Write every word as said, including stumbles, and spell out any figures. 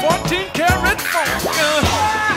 fourteen karat funk.